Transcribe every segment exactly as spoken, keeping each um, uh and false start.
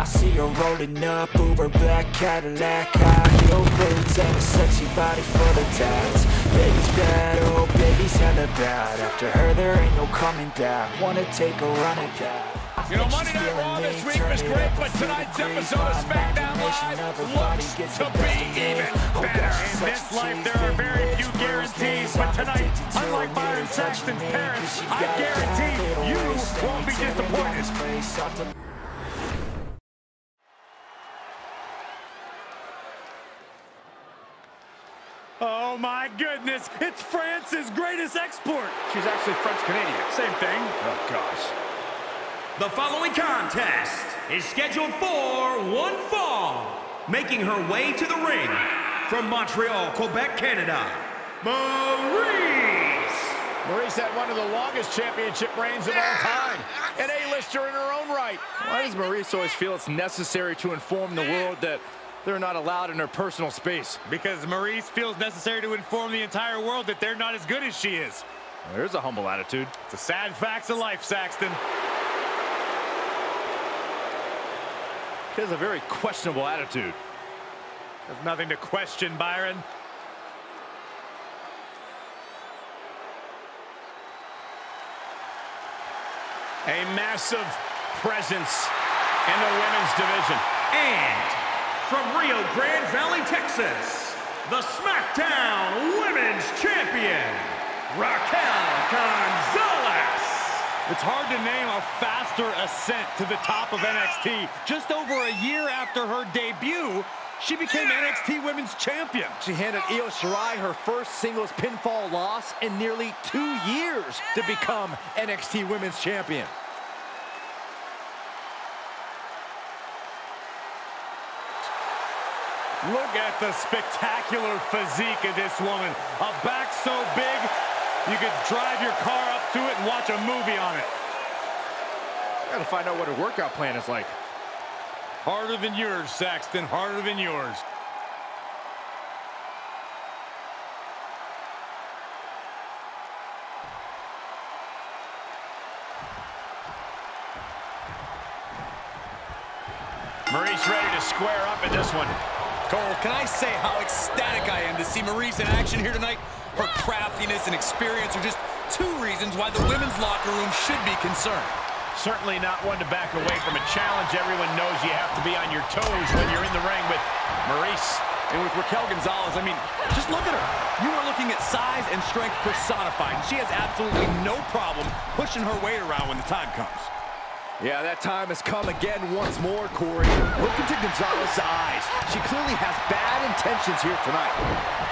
I see her rolling up, Uber black Cadillac, high heel boots and a sexy body full of tats. Baby's bad, oh baby's hella bad. After her there ain't no coming back. Wanna take a run at that. You know, Monday Night Raw this week was great, but tonight's episode of SmackDown Live looks to be even better. In this life, there are very few guarantees, but tonight, unlike Byron Saxton's parents, I guarantee you won't be disappointed. Oh my goodness, it's France's greatest export. She's actually French-Canadian. Same thing. Oh gosh. The following contest is scheduled for one fall, making her way to the ring from Montreal, Quebec, Canada, Maryse. Maryse had one of the longest championship reigns of all time, an A-lister in her own right. Why does Maryse always feel it's necessary to inform the world that they're not allowed in her personal space? Because Maryse feels necessary to inform the entire world that they're not as good as she is. There's a humble attitude. It's the sad facts of life, Saxton. She has a very questionable attitude. There's nothing to question, Byron. A massive presence in the women's division. And from Rio Grande Valley, Texas, the SmackDown Women's Champion, Raquel Gonzalez. It's hard to name a faster ascent to the top of N X T. Just over a year after her debut, she became N X T Women's Champion. She handed Io Shirai her first singles pinfall loss in nearly two years to become N X T Women's Champion. Look at the spectacular physique of this woman. A back so big, you could drive your car up to it and watch a movie on it. I gotta find out what her workout plan is like. Harder than yours, Saxton, harder than yours. Maryse ready to square up at this one. Cole, can I say how ecstatic I am to see Maryse in action here tonight? Her craftiness and experience are just two reasons why the women's locker room should be concerned. Certainly not one to back away from a challenge. Everyone knows you have to be on your toes when you're in the ring with Maryse. And with Raquel Gonzalez, I mean, just look at her. You are looking at size and strength personified. She has absolutely no problem pushing her weight around when the time comes. Yeah, that time has come again once more, Corey. Look into Gonzalez's eyes. She clearly has bad intentions here tonight.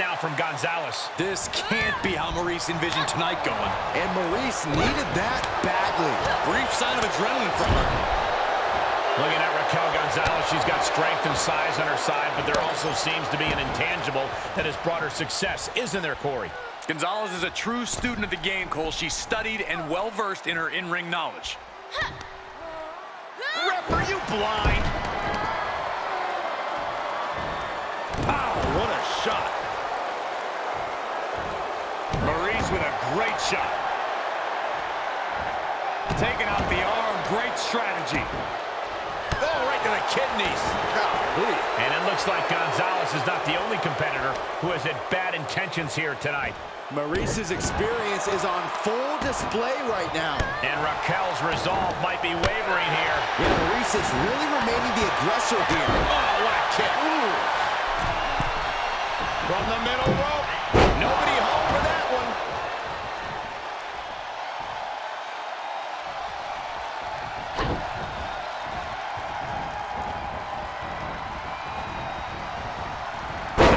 Now from Gonzalez. This can't be how Maryse envisioned tonight going. And Maryse needed that badly. Brief sign of adrenaline from her. Looking at Raquel Gonzalez, she's got strength and size on her side, but there also seems to be an intangible that has brought her success, isn't there, Corey? Gonzalez is a true student of the game, Cole. She's studied and well-versed in her in-ring knowledge. Ref, are you blind? Wow, what a shot. Maryse with a great shot. Taking out the arm, great strategy. Oh, right to the kidneys. Oh, and it looks like Gonzalez is not the only competitor who has had bad intentions here tonight. Maryse's experience is on full display right now. And Raquel's resolve might be wavering here. Yeah, Maryse is really remaining the aggressor here. Oh, what a kick. Ooh. From the middle rope. Nobody home for that one.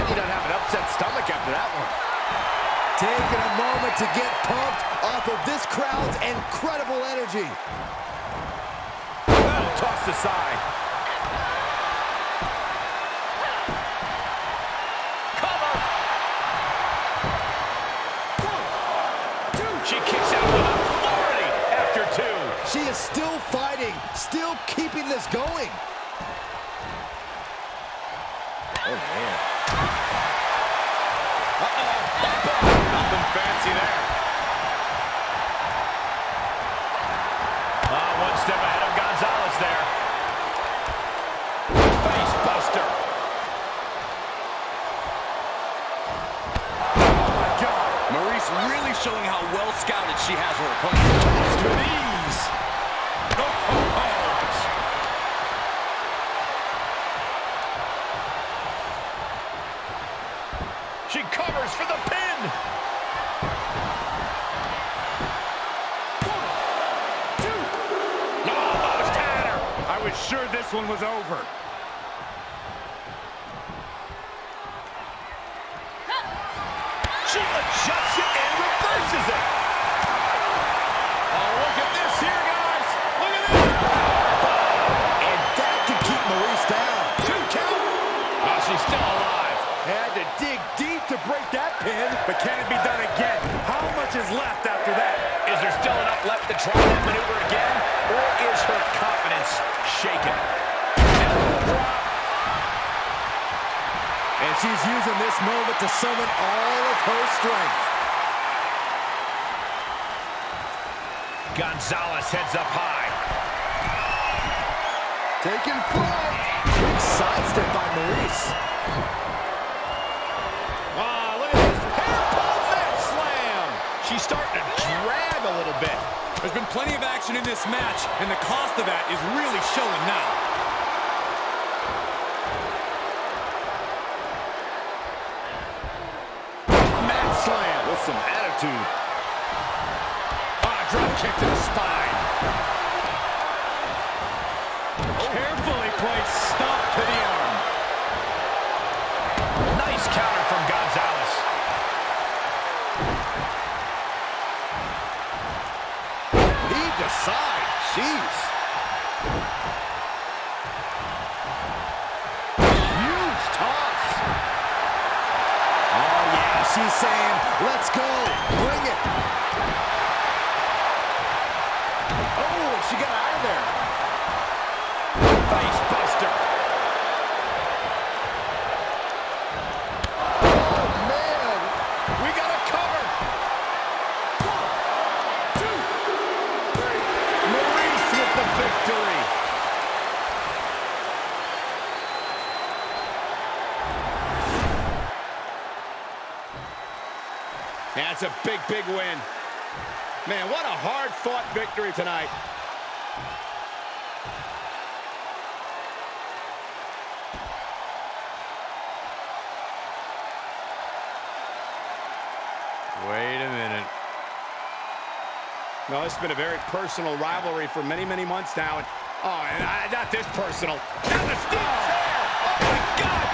He doesn't have an upset stomach after that one. Taking a moment to get pumped off of this crowd's incredible energy. Well, tossed aside. still fighting, still keeping this going. Oh, man. Uh-oh. Nothing fancy there. Uh, one step ahead of Gonzalez there. Face buster. Oh, my God. Maryse really showing how well scouted she has her opponent. To these. Oh, oh, oh. She covers for the pin. One, two. No, almost had her. I was sure this one was over. She adjusts it and reverses it. Oh, look at this here, guys. Look at this. And that can keep Maryse down. Two count. Oh, she's still alive. Had to dig deep to break that pin. But can it be done again? How much is left after that? Is there still enough left to try that maneuver again? Or is her confidence shaken? And she's using this moment to summon all of her strength. Gonzalez heads up high. Taken front. Big sidestep by Maryse. She's starting to drag a little bit. There's been plenty of action in this match, and the cost of that is really showing now. Mat slam with some attitude. Ah, drop kick to the spine. Carefully placed stomp to the arm. Nice counter from Gonzalez. Side, jeez. Huge toss. Oh, yeah, she's saying, let's go, bring it. Oh, she got out of there. Face buster. Oh, man. We got a cover. Victory. That's a big, big win. Man, what a hard-fought victory tonight. Wait a minute. No, it's been a very personal rivalry for many, many months now. And, oh, and I, not this personal. Now the steel chair! Oh, my God!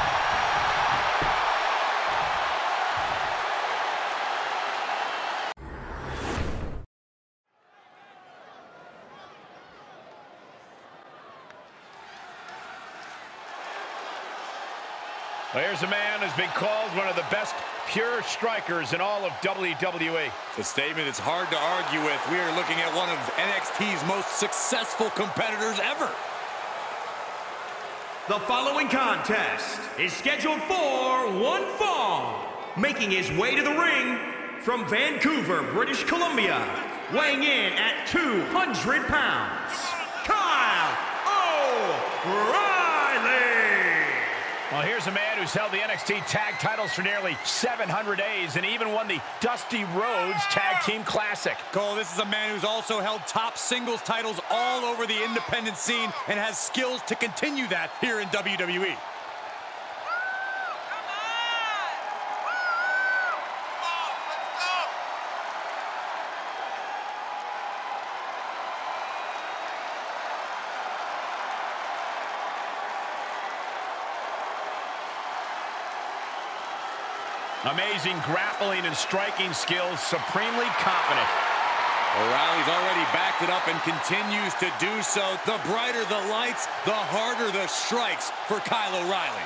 Well, here's a man who's been called one of the best pure strikers in all of W W E. A statement that's hard to argue with. We are looking at one of N X T's most successful competitors ever. The following contest is scheduled for one fall. Making his way to the ring from Vancouver, British Columbia. Weighing in at two hundred pounds, Kyle O'Reilly. Well, here's a man who's held the N X T tag titles for nearly seven hundred days and even won the Dusty Rhodes Tag Team Classic. Cole, this is a man who's also held top singles titles all over the independent scene and has skills to continue that here in W W E. Amazing grappling and striking skills, supremely confident. O'Reilly's already backed it up and continues to do so. The brighter the lights, the harder the strikes for Kyle O'Reilly.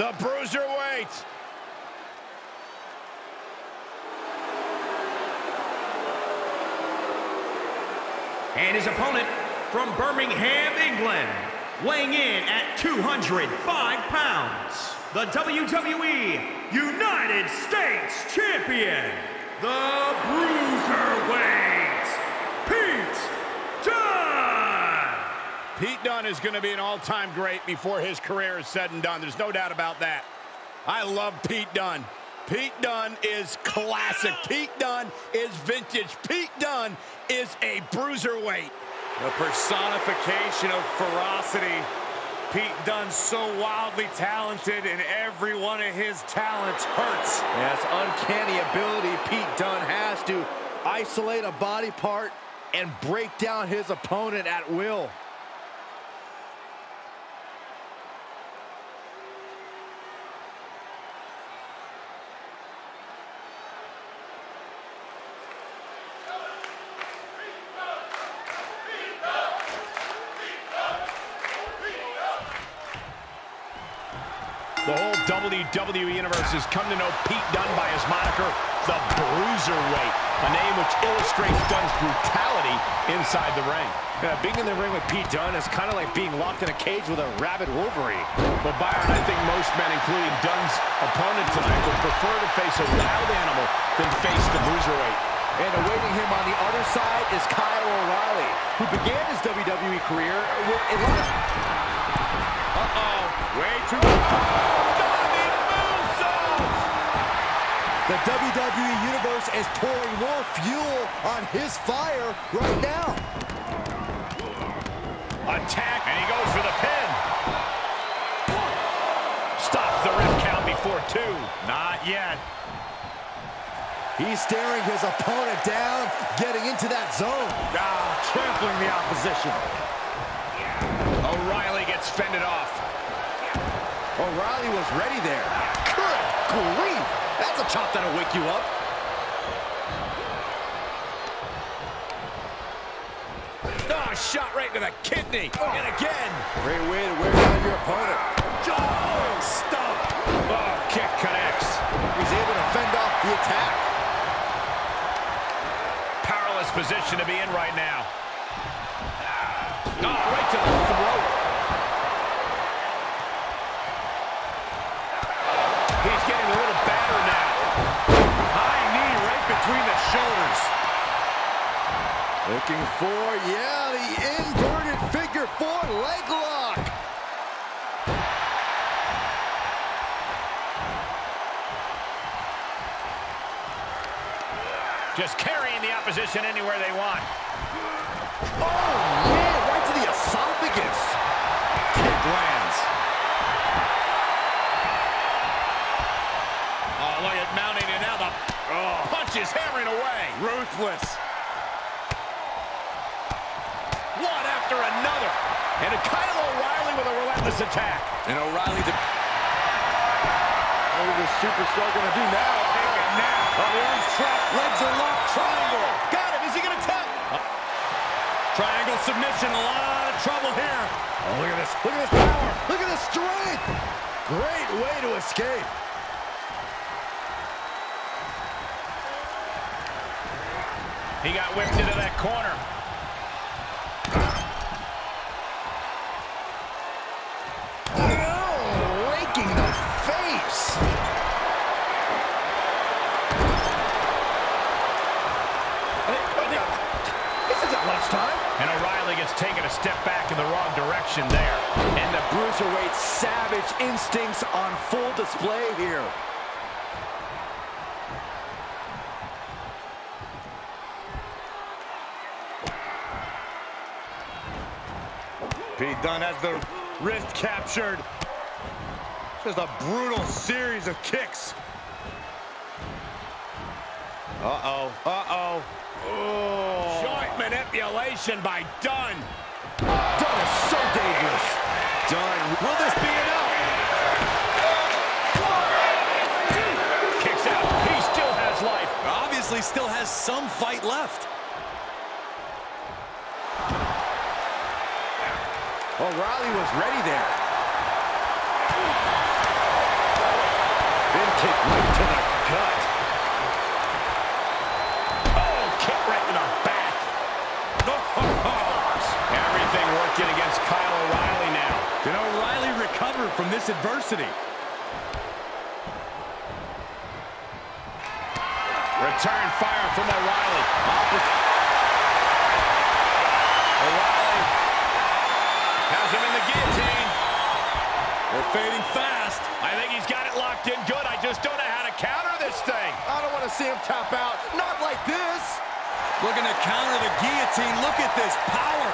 the Bruiserweight. And his opponent from Birmingham, England, weighing in at two hundred five pounds, the W W E United States Champion, the Bruiserweight, Pete Dunne. Pete Dunne is going to be an all-time great before his career is said and done. There's no doubt about that. I love Pete Dunne. Pete Dunne is classic. Pete Dunne is vintage. Pete Dunne is a bruiserweight. The personification of ferocity. Pete Dunne so wildly talented, and every one of his talents hurts. That's uncanny ability Pete Dunne has to isolate a body part and break down his opponent at will. The whole W W E universe has come to know Pete Dunne by his moniker, the Bruiserweight, a name which illustrates Dunne's brutality inside the ring. Yeah, being in the ring with Pete Dunne is kind of like being locked in a cage with a rabid wolverine. But Byron, I think most men, including Dunne's opponent tonight, would prefer to face a wild animal than face the Bruiserweight. And awaiting him on the other side is Kyle O'Reilly, who began his W W E career with Atlanta. Uh-oh, way too far. The W W E Universe is pouring more fuel on his fire right now. Attack, and he goes for the pin. Stops the rip count before two. Not yet. He's staring his opponent down, getting into that zone. Ah, trampling the opposition. Yeah. O'Reilly gets fended off. Yeah. O'Reilly was ready there. Good grief. That's a chop that'll wake you up. Oh, shot right to the kidney. Oh. And again. Great way to wear down your opponent. Oh, stop. Oh, kick connects. He's able to fend off the attack. Powerless position to be in right now. Oh, right to the throat. He's getting a little battered now. High knee right between the shoulders. Looking for, yeah, the inverted figure four leg lock. Just carrying the opposition anywhere they want. Oh, man, right to the esophagus. Kick lands. Look at mounting, and now the oh. punch is hammering away. Ruthless. One after another. And a Kyle O'Reilly with a relentless attack. And O'Reilly to... What is this superstar going to do now? Take it now. Oh, the arm's trapped. Legs are locked. Triangle. Got him. Is he going to tap? Oh. Triangle submission. A lot of trouble here. Oh, look at this. Look at this power. Look at this strength. Great way to escape. He got whipped into that corner. Oh, raking the face. This isn't lunchtime. And O'Reilly gets taken a step back in the wrong direction there. And the Bruiserweight's savage instincts on full display here. Pete Dunne has the wrist captured. Just a brutal series of kicks. Uh-oh, uh-oh. Oh. Joint manipulation by Dunne. Dunne is so dangerous. Dunne, will this be enough? Kicks out, he still has life. Obviously still has some fight left. O'Reilly was ready there. kick right to the gut. Oh, kick right to the back. Oh. Everything working against Kyle O'Reilly now. Did O'Reilly recover from this adversity? Return fire from O'Reilly. O'Reilly has him in the guillotine. We're fading fast. I think he's got it locked in good. I just don't know how to counter this thing. I don't want to see him tap out. Not like this. Looking to counter the guillotine. Look at this power.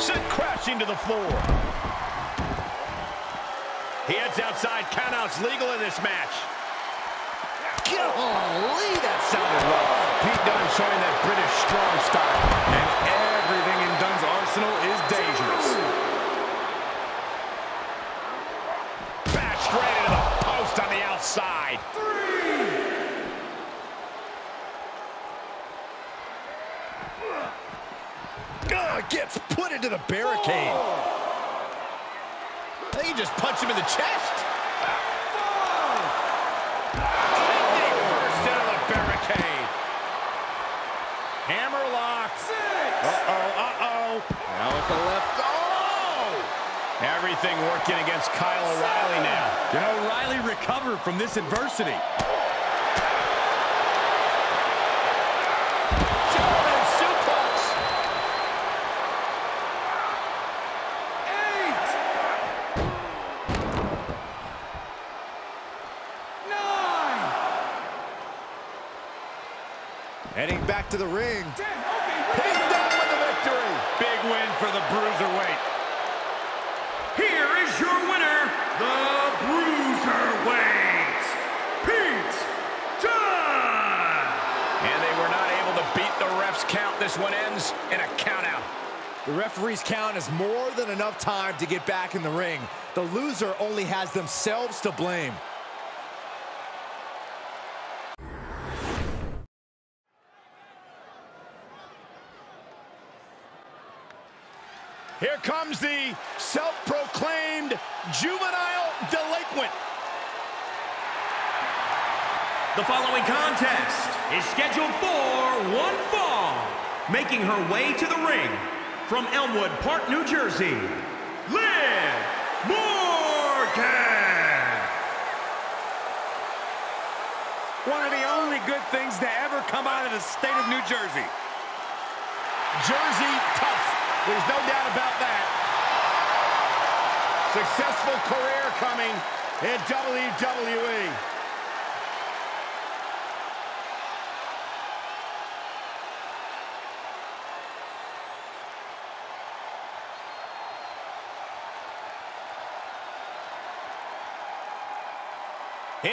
Sent crashing to the floor. He heads outside. Countouts legal in this match. Golly, that sounded rough. Pete Dunne showing that British strong style. And everything in Dunne's arsenal is dangerous. Back straight into the post on the outside. Three. Uh, gets put into the barricade. Four. I think he just punched him in the chest. Four. Lightning first into the barricade. Hammer lock. Six. Uh-oh, uh-oh. Now with the left. Oh! Everything working against Kyle O'Reilly now. Did O'Reilly recover from this adversity? Heading back to the ring. Pin down with the victory. Big win for the Bruiserweight. Here is your winner, the Bruiserweight, Pete Dunne. And they were not able to beat the ref's count. This one ends in a countout. The referee's count is more than enough time to get back in the ring. The loser only has themselves to blame. Here comes the self-proclaimed juvenile delinquent. The following contest is scheduled for one fall. Making her way to the ring from Elmwood Park, New Jersey, Liv Morgan. One of the only good things to ever come out of the state of New Jersey. Jersey tough. There's no doubt about that. Successful career coming in W W E.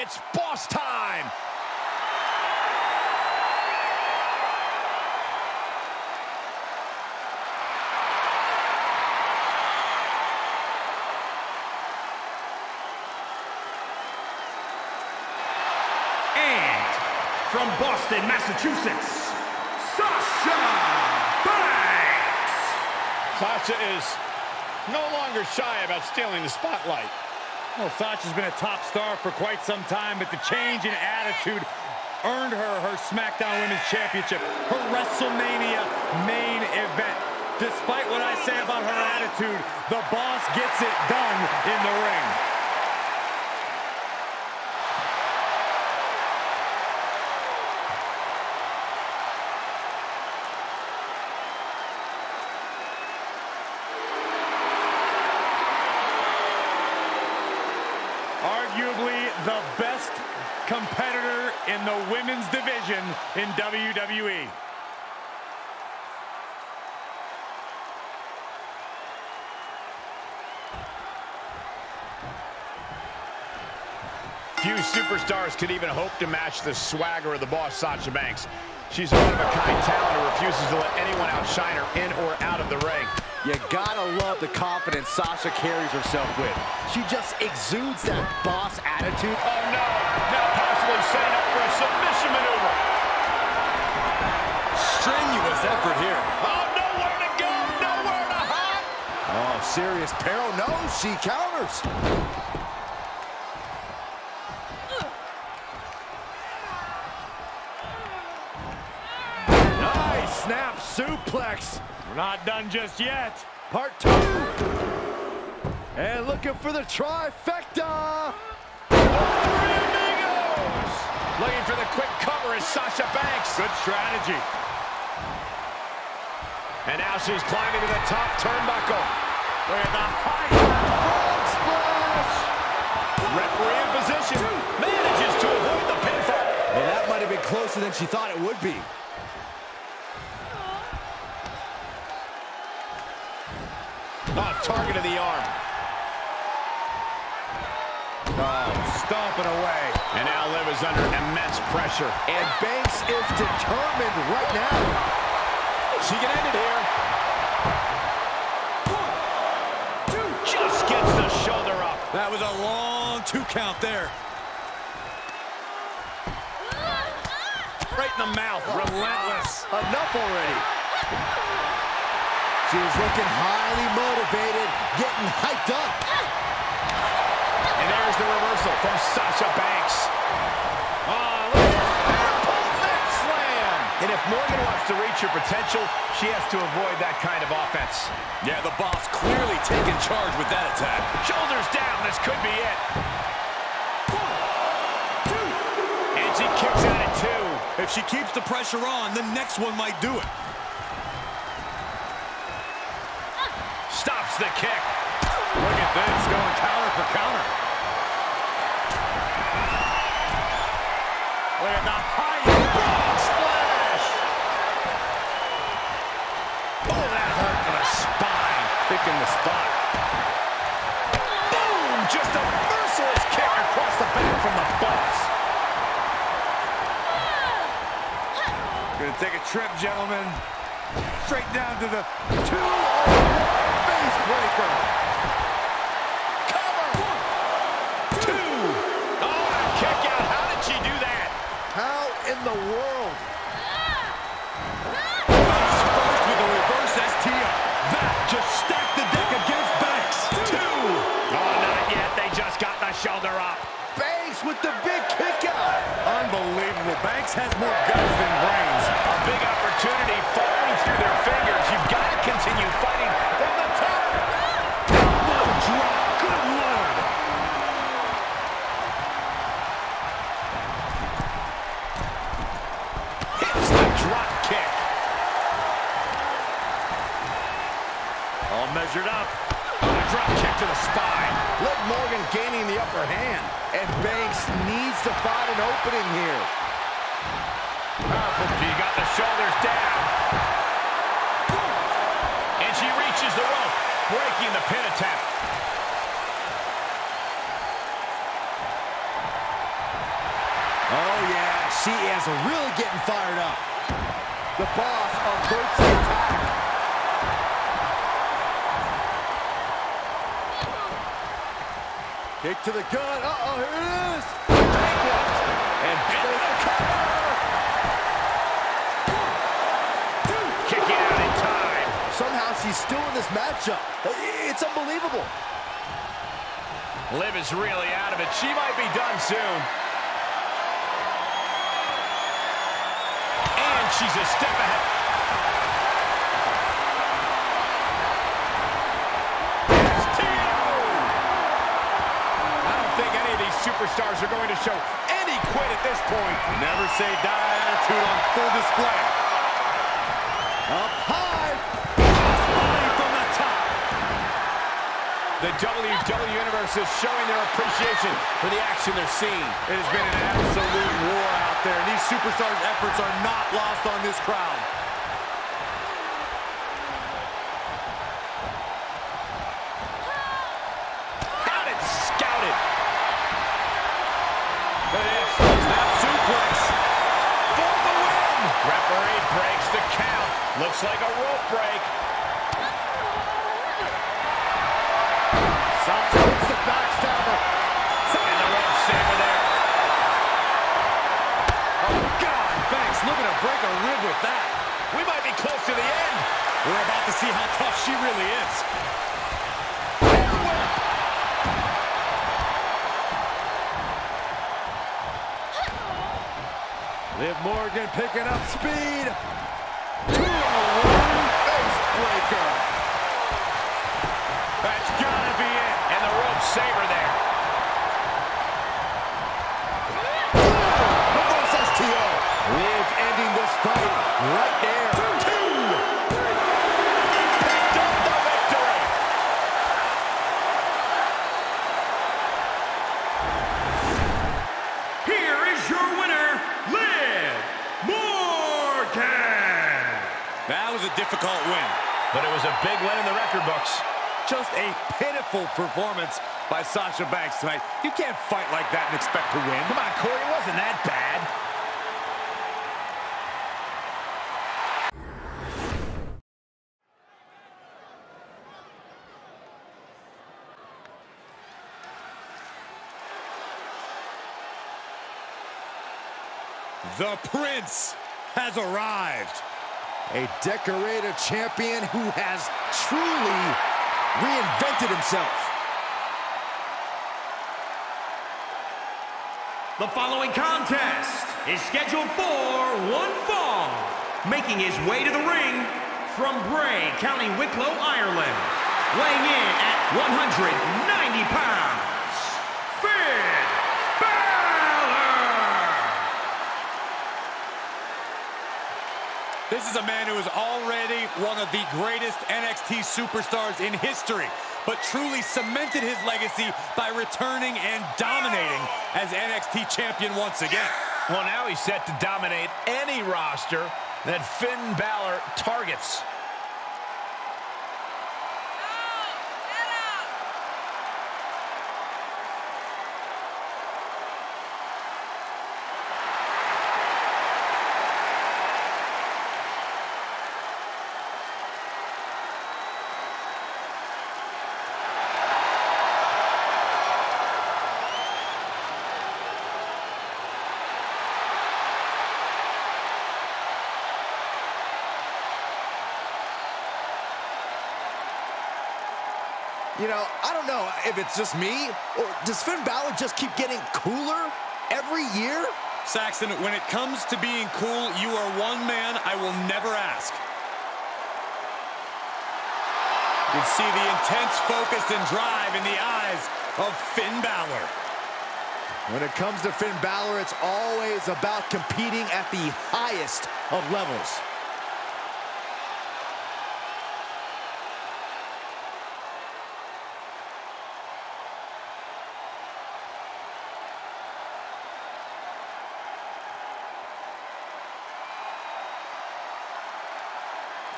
It's boss time. From Boston, Massachusetts, Sasha Banks. Sasha is no longer shy about stealing the spotlight. Well, Sasha's been a top star for quite some time, but the change in attitude earned her her SmackDown Women's Championship, her WrestleMania main event. Despite what I say about her attitude, the boss gets it done in the ring. The best competitor in the women's division in W W E. Few superstars could even hope to match the swagger of the boss, Sasha Banks. She's a one-of-a-kind talent who refuses to let anyone outshine her in or out of the ring. You gotta love the confidence Sasha carries herself with. She just exudes that boss attitude. Oh no, now possibly setting up for a submission maneuver. Strenuous effort here. Oh, nowhere to go, no! serious peril. No, she counters. Nice snap suplex. We're not done just yet. Part two. And looking for the trifecta. Looking for the quick cover is Sasha Banks. Good strategy. And now she's climbing to the top turnbuckle. With a high frog splash. Referee in position. Manages to avoid the pinfall. Well, that might have been closer than she thought it would be. Oh, target of the arm. Oh, stomping away. And now Liv is under immense pressure. And Banks is determined right now. She can end it here. One, two. Just gets the shoulder up. That was a long two count there. Right in the mouth. Relentless. Enough already. She was looking highly motivated, getting hyped up. And there's the reversal from Sasha Banks. Oh, look at that airport neck slam. And if Morgan wants to reach her potential, she has to avoid that kind of offense. Yeah, the boss clearly taking charge with that attack. Shoulders down, this could be it. One, two. And she kicks out at two. If she keeps the pressure on, the next one might do it. Stops the kick. Look at this, going counter for counter. Look at the high frog splash. Oh, that hurt for the spine. Picking the spot. Boom! Just a merciless kick across the back from the boss. Gonna take a trip, gentlemen. Straight down to the two. Face breaker. Cover. One, two. Oh, that kick out. How did she do that? How in the world? Face first with a reverse S T O. That just stacked the deck against Banks. Two. Oh, not yet. They just got the shoulder up. Banks with the big kick out. Unbelievable. Banks has more guts than brains. A big opportunity falling through their fingers. You've got to continue fighting. Measured up. Oh, a drop kick to the spine. Liv Morgan gaining the upper hand. And Banks needs to find an opening here. Powerful. She got the shoulders down. And she reaches the rope, breaking the pin attempt. Oh, yeah. She is really getting fired up. The boss averts the attack. Kick to the gut. Uh-oh, here it is. And there's the cover. Two. Kicking out in time. Somehow she's still in this matchup. It's unbelievable. Liv is really out of it. She might be done soon. And she's a step ahead. Superstars are going to show any quit at this point. Never say die attitude on full display. Up high. Body from the top. The W W E Universe is showing their appreciation for the action they're seeing. It has been an absolute war out there. These superstars' efforts are not lost on this crowd. Looks like a rope break. Something hits the backstabber. And the rope saver there. Oh, God, Banks looking to break a rib with that. We might be close to the end. We're about to see how tough she really is. Liv Morgan picking up speed. Two one face breaker. That's gotta be it. And the rope saver there. Reverse S T O. Liv ending this fight right there. Two. He picked up the victory. Here is your winner, Liv Morgan. That was a difficult win, but it was a big win in the record books. Just a pitiful performance by Sasha Banks tonight. You can't fight like that and expect to win. Come on, Corey, it wasn't that bad. The Prince has arrived. A decorated champion who has truly reinvented himself. The following contest is scheduled for one fall. Making his way to the ring from Bray, County Wicklow, Ireland. Weighing in at one hundred ninety pounds, Finn Balor. This is a man who is already one of the greatest N X T superstars in history, but truly cemented his legacy by returning and dominating as N X T champion once again. Well, now he's set to dominate any roster that Finn Balor targets. You know, I don't know if it's just me, or does Finn Balor just keep getting cooler every year? Saxton, when it comes to being cool, you are one man I will never ask. You can see the intense focus and drive in the eyes of Finn Balor. When it comes to Finn Balor, it's always about competing at the highest of levels.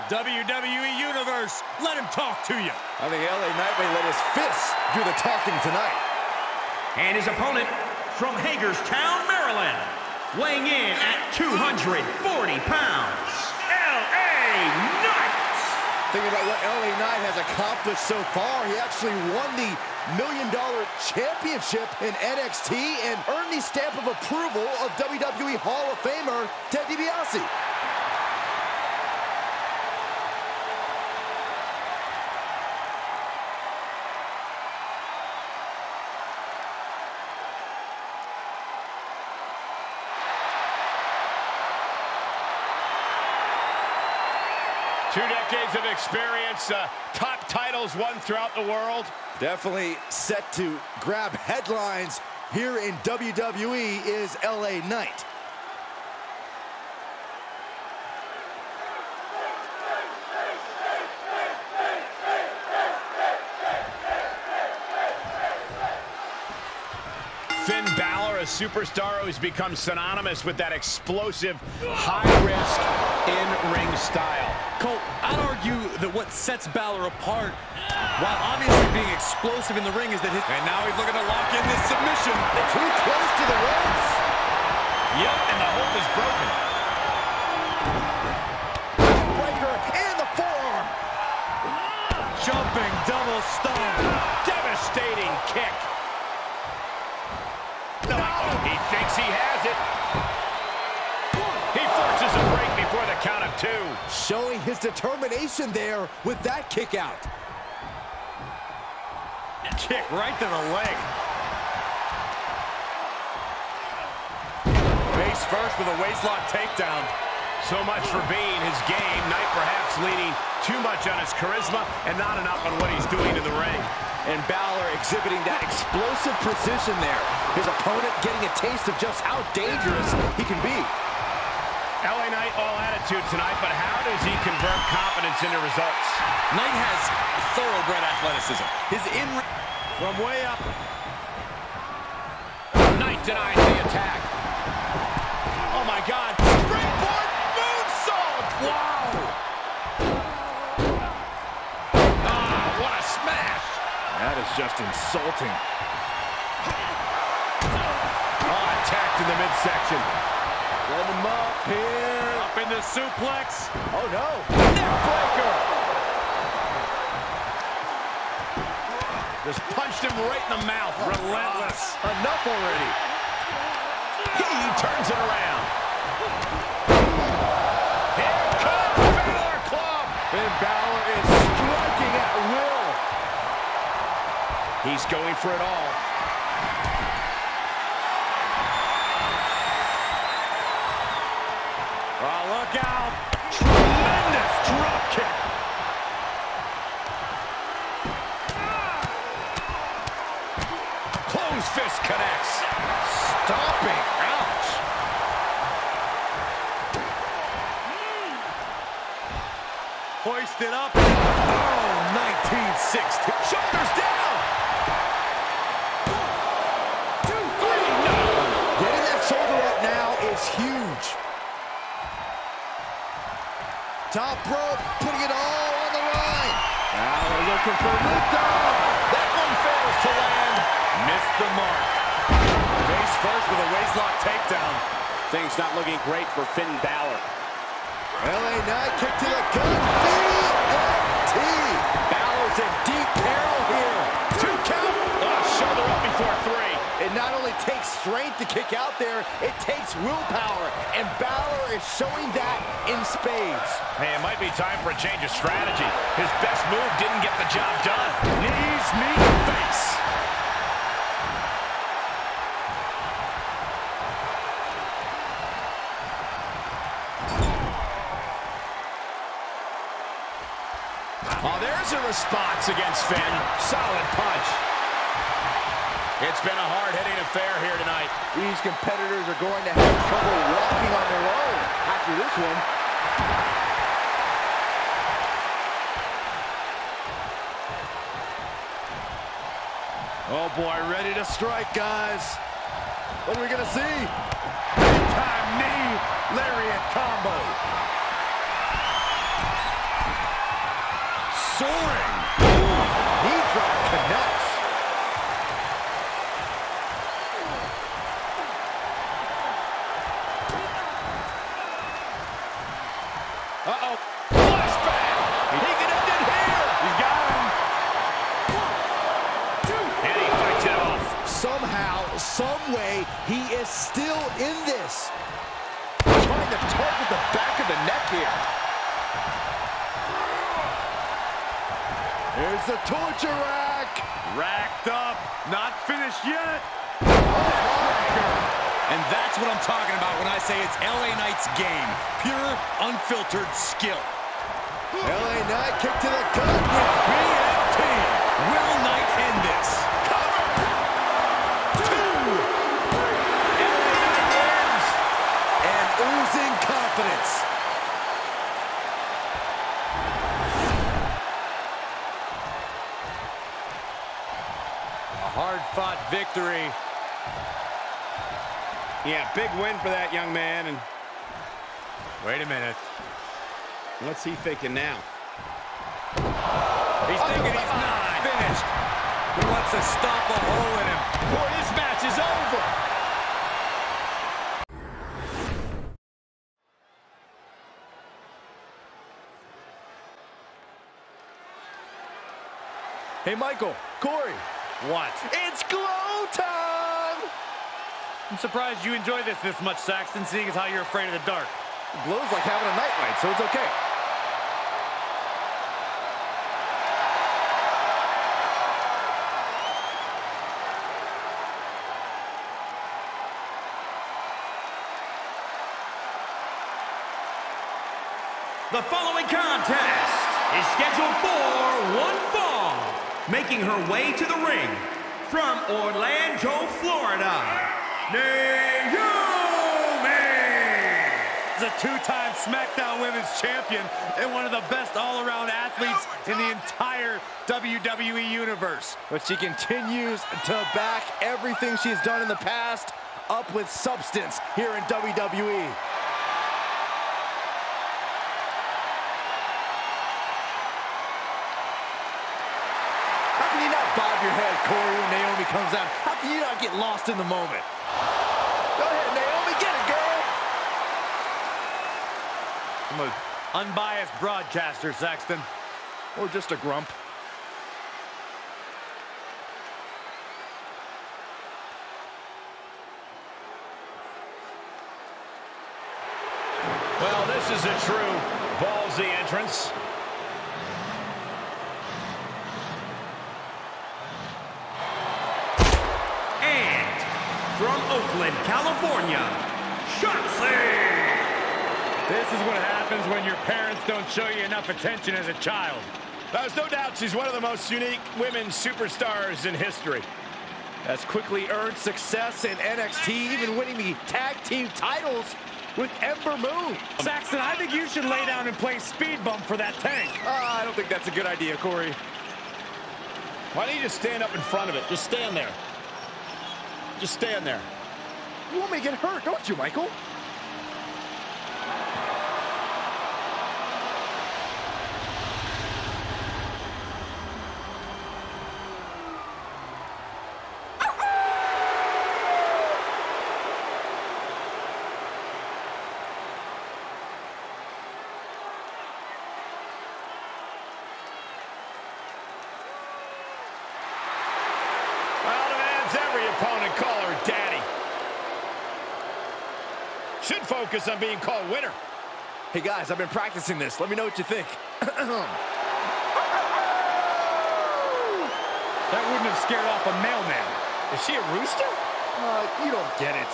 W W E Universe, let him talk to you. I think L A. Knight may let his fists do the talking tonight. And his opponent from Hagerstown, Maryland, weighing in at two hundred forty pounds, L A. Knight. Think about what L A. Knight has accomplished so far. He actually won the Million Dollar Championship in N X T and earned the stamp of approval of W W E Hall of Famer Ted DiBiase. Two decades of experience, uh, top titles won throughout the world. Definitely set to grab headlines here in W W E is L A. Knight. Finn Balor, a superstar who's become synonymous with that explosive, high-risk, in-ring style. Cole, I'd argue that what sets Balor apart, while obviously being explosive in the ring, is that his... And now he's looking to lock in this submission. They're too close to the ropes. Yep, and the hold is broken. Breaker and the forearm. Jumping double stomp. Devastating kick. No. Oh, he thinks he has it. He forces a break before the count of two. Showing his determination there with that kick out. Kick right to the leg. Face moves first with a waistlock takedown. So much for being his game. Knight perhaps leaning too much on his charisma and not enough on what he's doing in the ring. And Balor exhibiting that explosive precision there. His opponent getting a taste of just how dangerous he can be. L A. Knight all attitude tonight, but how does he convert confidence into results? Knight has thoroughbred athleticism. His in from way up. Knight denies the attack. Oh my God! Springboard moonsault! Wow! Ah, oh, what a smash! That is just insulting. Oh, attacked in the midsection. Let him up here. Up in the suplex. Oh, no. Neckbreaker. Just punched him right in the mouth. Relentless. Oh, enough already. He turns it around. Here comes Balor Club. And Balor is striking at will. He's going for it all. Look out! Tremendous drop kick! Close fist connects. Stomping. Ouch! Hoisted up. Oh, nineteen sixty. Shoulders down! Two, three, no! Getting that shoulder up now is huge. Top rope, putting it all on the line. Now they're looking for a lift-off. That one fails to land. Missed the mark. Face first with a waistlock takedown. Things not looking great for Finn Balor. L A. Knight kicked to the gut. D F T. Balor's in deep peril here. Two count. Oh, shoulder up before three. It not only takes strength to kick out there, it takes willpower, and Balor is showing that in spades. Hey, it might be time for a change of strategy. His best move didn't get the job done. Knees, knee, face. Oh, there's a response against Finn. Solid punch. It's been a hard-hitting affair here tonight. These competitors are going to have trouble walking on their own after this one. Oh, boy, ready to strike, guys. What are we going to see? Big-time knee lariat combo. Soaring. Knee drop connects. He is still in this. Trying to target the back of the neck here. Here's the torture rack. Racked up. Not finished yet. Oh, and that's what I'm talking about when I say it's L A. Knight's game. Pure, unfiltered skill. L A. Knight kick to the gut with B F T. Will Knight end this? Losing confidence. A hard-fought victory. Yeah, big win for that young man. And wait a minute. What's he thinking now? He's thinking he's not finished. He wants to stop a hole in him. Boy, this match is over. Hey, Michael, Corey. What? It's glow time! I'm surprised you enjoy this this much, Saxton, seeing as how you're afraid of the dark. It glow's like having a nightlight, so it's okay. The following contest is scheduled for one fall, making her way to the ring from Orlando, Florida, Naomi! She's a two-time SmackDown Women's Champion and one of the best all-around athletes in the entire W W E universe. But she continues to back everything she's done in the past up with substance here in W W E. Your head, Corey, when Naomi comes out. How can you not get lost in the moment? Go ahead, Naomi, get it, girl! I'm an unbiased broadcaster, Saxton. Or just a grump. Well, this is a true ballsy entrance. From Oakland, California, Shotzi! This is what happens when your parents don't show you enough attention as a child. There's no doubt she's one of the most unique women superstars in history. Has quickly earned success in N X T, even winning the tag team titles with Ember Moon. Saxton, I think you should lay down and play speed bump for that tank. Uh, I don't think that's a good idea, Corey. Why don't you just stand up in front of it? Just stand there. Just stand there. You want me to get hurt, don't you, Michael? Focus on being called winner. Hey guys, I've been practicing this. Let me know what you think. That wouldn't have scared off a mailman. Is she a rooster? Uh, you don't get it.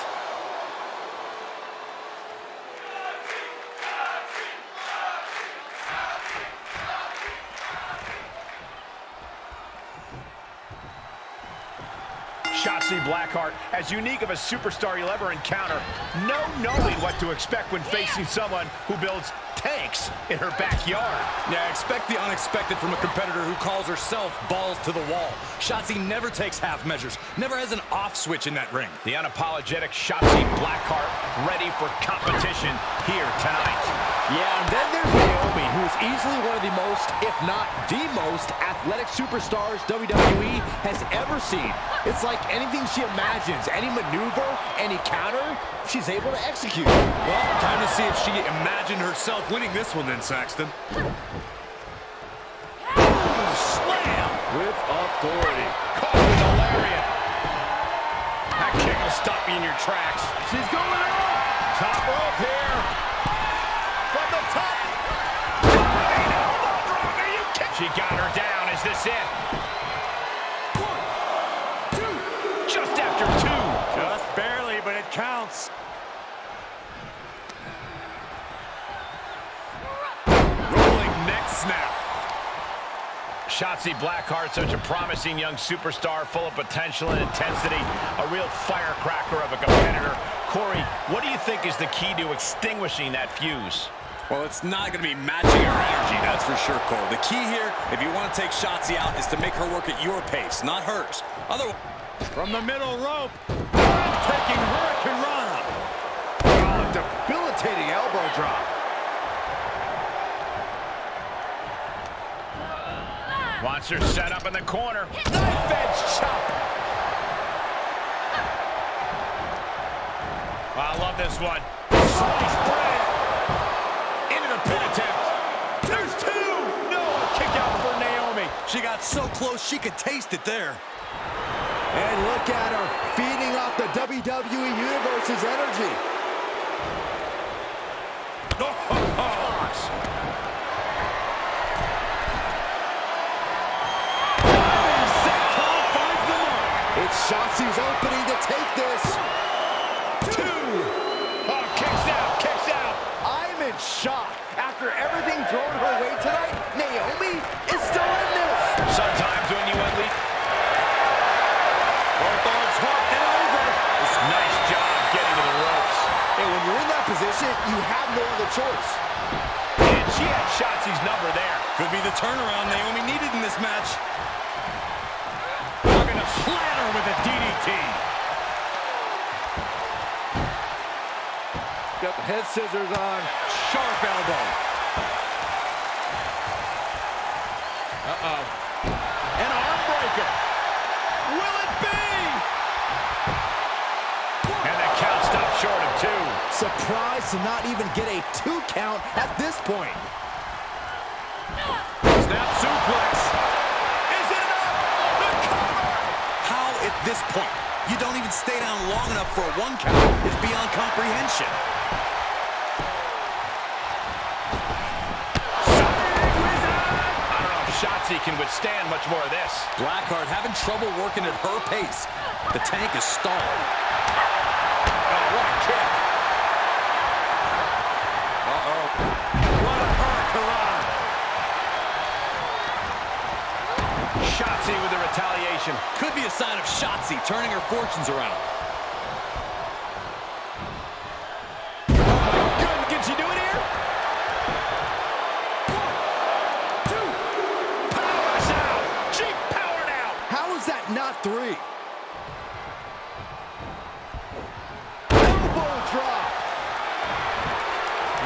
Shotzi Blackheart, as unique of a superstar you'll ever encounter, no knowing what to expect when facing someone who builds tanks in her backyard. Yeah, expect the unexpected from a competitor who calls herself balls to the wall. Shotzi never takes half measures, never has an off switch in that ring. The unapologetic Shotzi Blackheart, ready for competition here tonight. Yeah, and then there's Naomi, who is easily one of the most, if not the most, athletic superstars W W E has ever seen. It's like anything she imagines, any maneuver, any counter, she's able to execute. Well, time to see if she imagined herself winning this one then, Saxton. Boom, slam! With authority. Caught with a lariat. That kick will stop you in your tracks. She's going up! Top rope here. From the top. She got her down. Is this it? Just after two. Just barely, but it counts. Rolling neck snap. Shotzi Blackheart, such a promising young superstar, full of potential and intensity. A real firecracker of a competitor. Corey, what do you think is the key to extinguishing that fuse? Well, it's not going to be matching her energy, that's for sure, Cole. The key here, if you want to take Shotzi out, is to make her work at your pace, not hers. Otherwise... From the middle rope, taking Hurricane Rana. Oh, a debilitating elbow drop. Wants her set up in the corner. Knife edge chop. Wow, I love this one. Slice bread. Into the pin attempt. There's two. No, kick out for Naomi. She got so close, she could taste it there. And look at her, feeding off the W W E Universe's energy. Oh, oh, oh. It's Shotzi's opening to take this. Two. Oh, kicks out, kicks out. I'm in shock. after everything thrown her way tonight, Naomi is still in this. Sometimes when you unleash, both arms hooked and over. It's nice job getting to the ropes. And when you're in that position, you have no other choice. And she had Shotzi's number there. Could be the turnaround Naomi needed in this match. We're gonna splatter with a D D T. Got the head scissors on, sharp elbow. Uh-oh. An arm breaker. Will it be? And that count stopped short of two. Surprised to not even get a two count at this point. Snap suplex. Is it enough? The cover! How at this point? You don't even stay down long enough for a one count. It's beyond comprehension. I don't know if Shotzi can withstand much more of this. Blackheart having trouble working at her pace. The tank is stalled. Oh, what a kick. Uh-oh. What a hurricane. Shotzi with the retaliation. Could be a sign of Shotzi turning her fortunes around. Oh my goodness, can she do it here? One, two, powers out. She powered out. How is that not three? Elbow drop.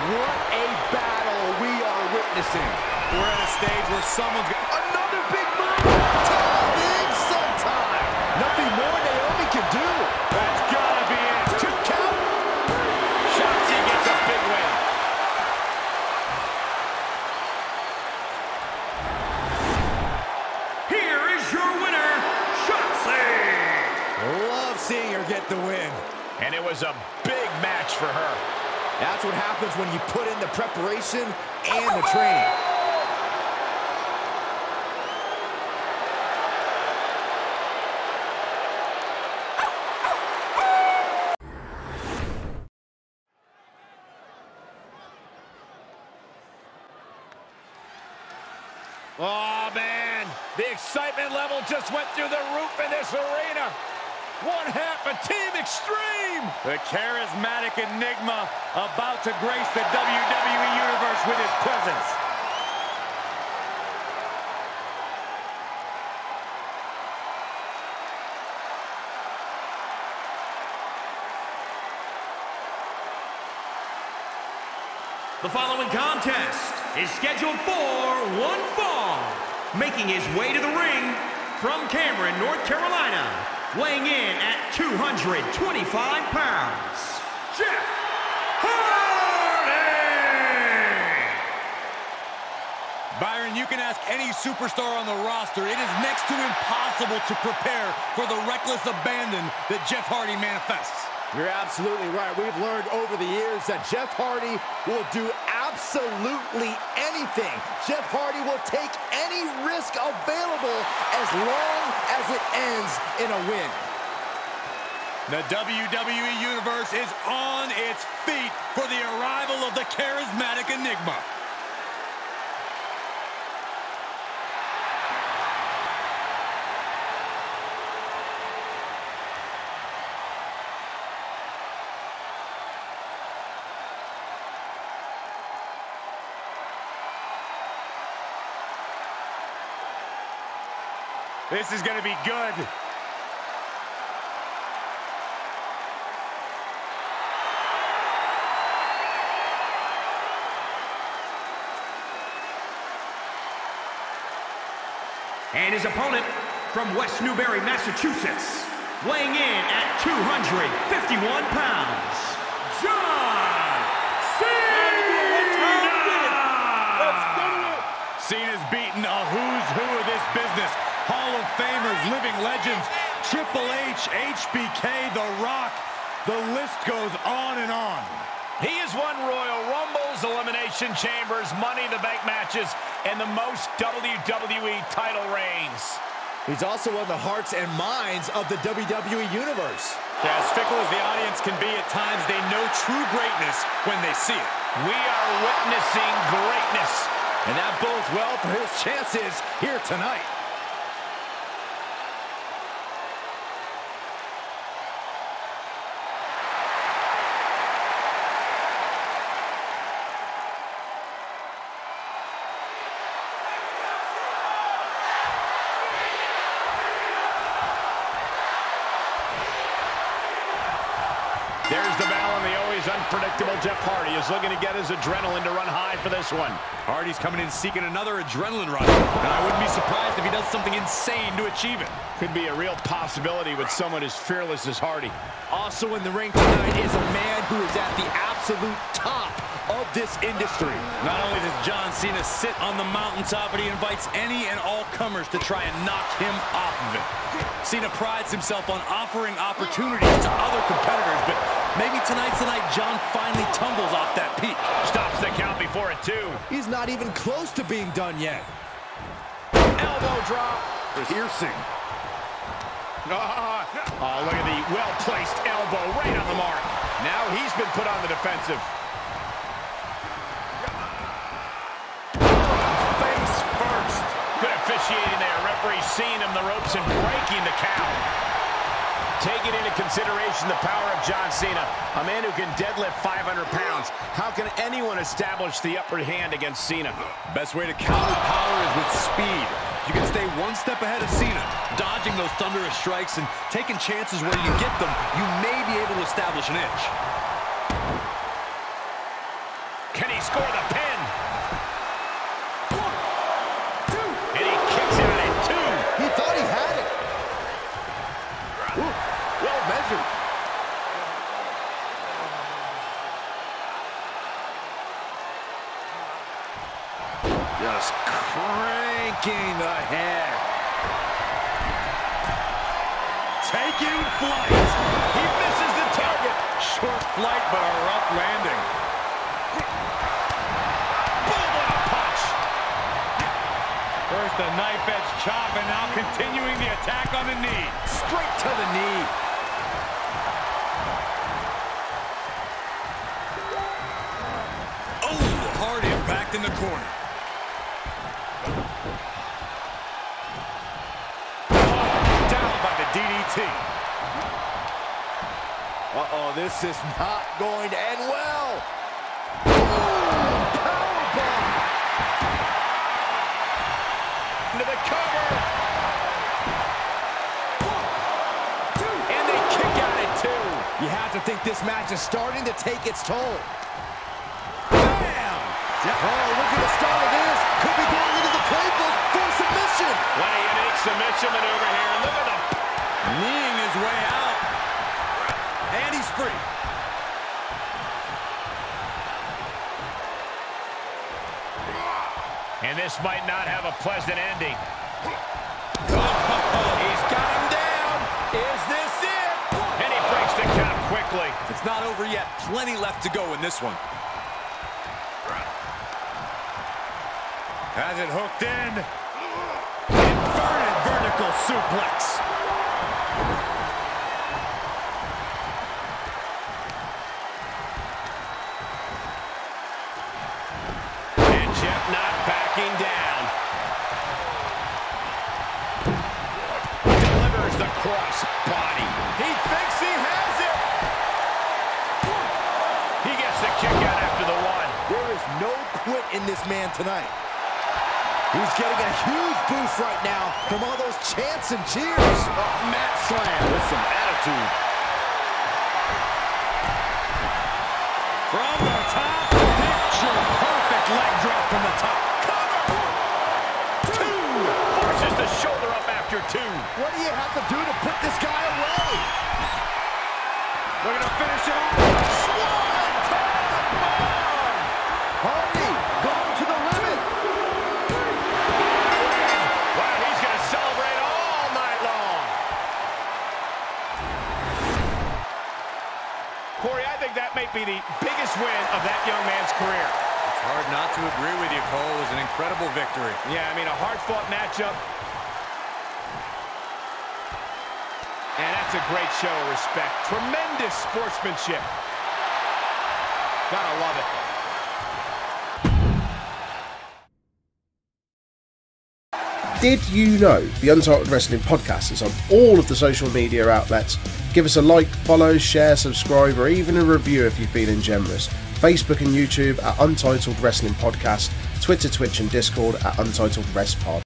What a battle we are witnessing. We're at a stage where someone's got another big move. Big sometime. Nothing more Naomi can do. That's gotta be it. Two count. Shotzi gets a big win. Here is your winner, Shotzi. Love seeing her get the win. And it was a big match for her. That's what happens when you put in the preparation and the training. Oh, man, the excitement level just went through the roof in this arena. One half of Team Extreme. The charismatic enigma about to grace the W W E Universe with his presence. The following contest is scheduled for one fall. Making his way to the ring from Cameron, North Carolina, weighing in at two hundred twenty-five pounds, Jeff Hardy! Byron, you can ask any superstar on the roster. It is next to impossible to prepare for the reckless abandon that Jeff Hardy manifests. You're absolutely right. We've learned over the years that Jeff Hardy will do absolutely anything. Jeff Hardy will take any risk available as long as it ends in a win. The W W E Universe is on its feet for the arrival of the charismatic enigma. This is going to be good. And his opponent from West Newbury, Massachusetts, weighing in at two hundred fifty-one pounds, John Cena! Cena's beaten a who's who of this business. Hall of Famers, living legends, Triple H, H B K, The Rock, the list goes on and on. He has won Royal Rumbles, Elimination Chambers, Money in the Bank matches, and the most W W E title reigns. He's also won the hearts and minds of the W W E Universe. As fickle as the audience can be at times, they know true greatness when they see it. We are witnessing greatness, and that bodes well for his chances here tonight. Predictable Jeff Hardy is looking to get his adrenaline to run high for this one. Hardy's coming in seeking another adrenaline rush, and I wouldn't be surprised if he does something insane to achieve it. Could be a real possibility with someone as fearless as Hardy. Also in the ring tonight is a man who is at the absolute top of this industry. Not only does John Cena sit on the mountaintop, but he invites any and all comers to try and knock him off of it. Cena prides himself on offering opportunities to other competitors, but maybe tonight's the night John finally tumbles off that peak. Stops the count before it, too. He's not even close to being done yet. Elbow drop. Piercing. Ah, oh, look at the well-placed elbow right on the mark. Now he's been put on the defensive. Face first. Good officiating there. Referee seeing him the ropes and breaking the count. Taking into consideration the power of John Cena, a man who can deadlift five hundred pounds. How can anyone establish the upper hand against Cena? Best way to counter power is with speed. You can stay one step ahead of Cena, dodging those thunderous strikes and taking chances where you get them. You may be able to establish an edge. Can he score the pin? One, two. And he kicks it at two. He thought he had it. Ooh. Well measured. Just cranking the head. Taking flight. He misses the target. Short flight, but a rough landing. Boom, what a punch. First a knife edge chop, and now continuing the attack on the knee. Straight to the knee. In the corner. Oh, down by the D D T. Uh-oh, this is not going to end well. Ooh, powerbomb. Into the cover. One, two. And they kick out at two. You have to think this match is starting to take its toll. Oh, look at the start of this. Could be going into the playbook for submission. What a unique submission maneuver here. Look at him. Kneeing his way out. And he's free. And this might not have a pleasant ending. Oh, he's got him down. Is this it? And he breaks the count quickly. It's not over yet. Plenty left to go in this one. Has it hooked in. Inverted vertical suplex. And Jeff not backing down. Delivers the cross body. He thinks he has it. He gets the kick out after the one. There is no quit in this man tonight. He's getting a huge boost right now from all those chants and cheers. Oh, Matt slam with some attitude. From the top, picture perfect leg drop from the top. Cover. Two. Forces the shoulder up after two. What do you have to do to put this guy away? We're going to finish it off. Swan time. Hardy going to the limit. That may be the biggest win of that young man's career. It's hard not to agree with you, Cole. It was an incredible victory. Yeah, I mean, a hard-fought matchup. And that's a great show of respect. Tremendous sportsmanship. Gotta love it. Did you know the Untitled Wrestling Podcast is on all of the social media outlets? Give us a like, follow, share, subscribe, or even a review if you're feeling generous. Facebook and YouTube at Untitled Wrestling Podcast, Twitter, Twitch, and Discord at Untitled Wrest Pod.